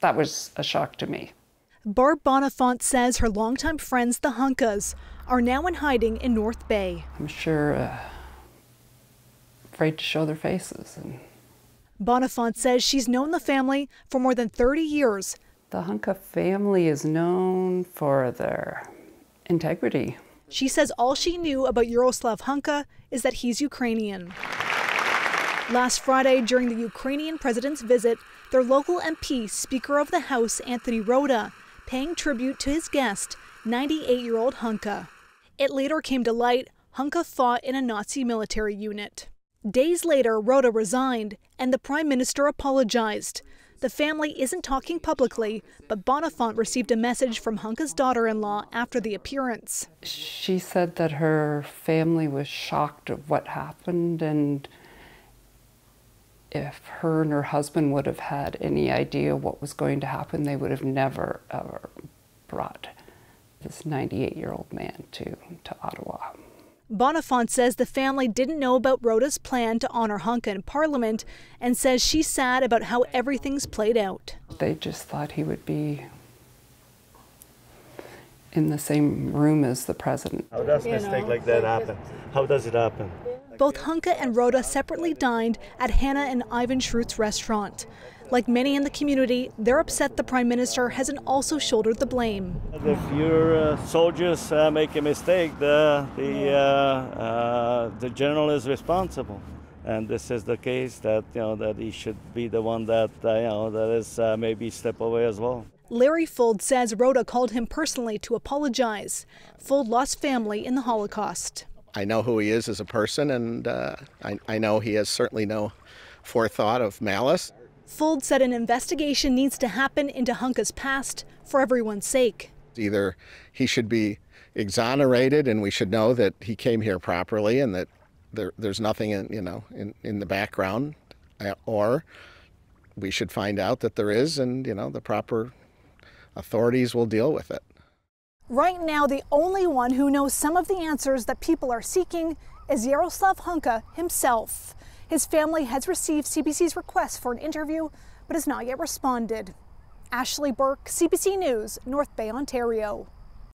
that was a shock to me. Barb Bonnefant says her longtime friends, the Hunkas, are now in hiding in North Bay. I'm sure afraid to show their faces. And Bonnefant says she's known the family for more than 30 years. The Hunka family is known for their integrity. She says all she knew about Yaroslav Hunka is that he's Ukrainian. Last Friday, during the Ukrainian president's visit, their local MP, Speaker of the House Anthony Rota, paying tribute to his guest, 98-year-old Hunka. It later came to light Hunka fought in a Nazi military unit. Days later, Rota resigned and the prime minister apologized. The family isn't talking publicly, but Bonnefant received a message from Hunka's daughter-in-law after the appearance. She said that her family was shocked at what happened, and if her and her husband would have had any idea what was going to happen, they would have never, ever brought this 98-year-old man to Ottawa. Bonnefant says the family didn't know about Rota's plan to honor Hunka in Parliament, and says she's sad about how everything's played out. They just thought he would be in the same room as the president. How does a mistake like that happen? How does it happen? Both Hunka and Rota separately dined at Hannah and Ivan Shrut's restaurant. Like many in the community, they're upset the prime minister hasn't also shouldered the blame. If your soldiers make a mistake, the general is responsible, and this is the case that that he should be the one that that is maybe step away as well. Larry Fuld says Rota called him personally to apologize. Fuld lost family in the Holocaust. I know who he is as a person, and I know he has certainly no forethought of malice. Fuld said an investigation needs to happen into Hunka's past for everyone's sake. Either he should be exonerated and we should know that he came here properly and that there's nothing in, in the background, or we should find out that there is, and the proper authorities will deal with it. Right now, the only one who knows some of the answers that people are seeking is Yaroslav Hunka himself. His family has received CBC's request for an interview, but has not yet responded. Ashley Burke, CBC News, North Bay, Ontario.